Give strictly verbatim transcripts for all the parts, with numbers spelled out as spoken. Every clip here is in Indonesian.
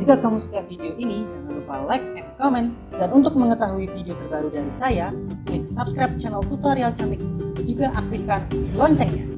Jika kamu suka video ini, jangan lupa like and comment. Dan untuk mengetahui video terbaru dari saya, klik subscribe channel Tutorial Cantik. Juga aktifkan loncengnya.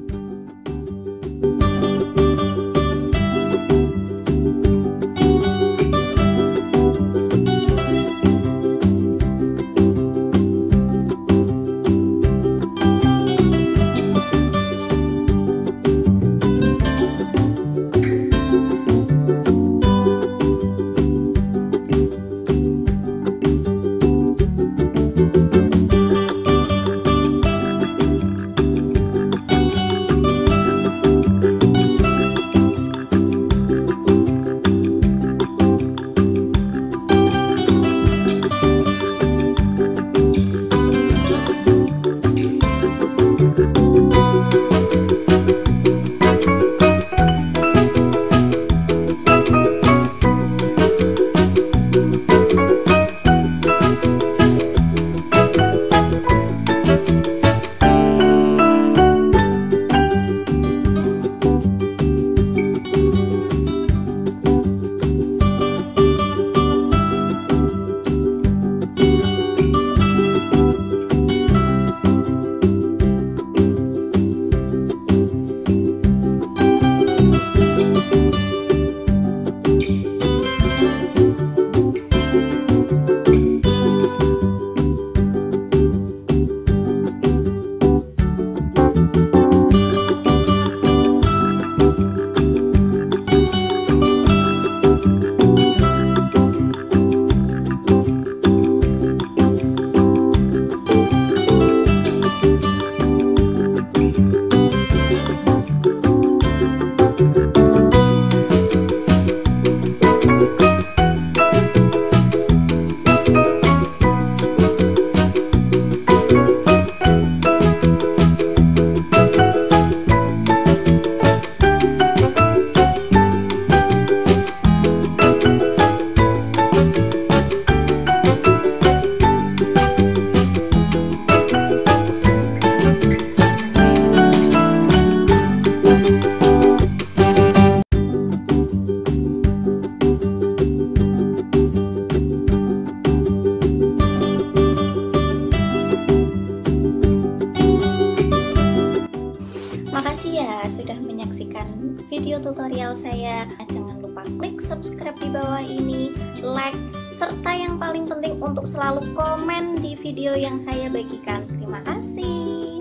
Makasih ya sudah menyaksikan video tutorial saya. Jangan lupa klik subscribe di bawah ini, like, serta yang paling penting untuk selalu komen di video yang saya bagikan. Terima kasih.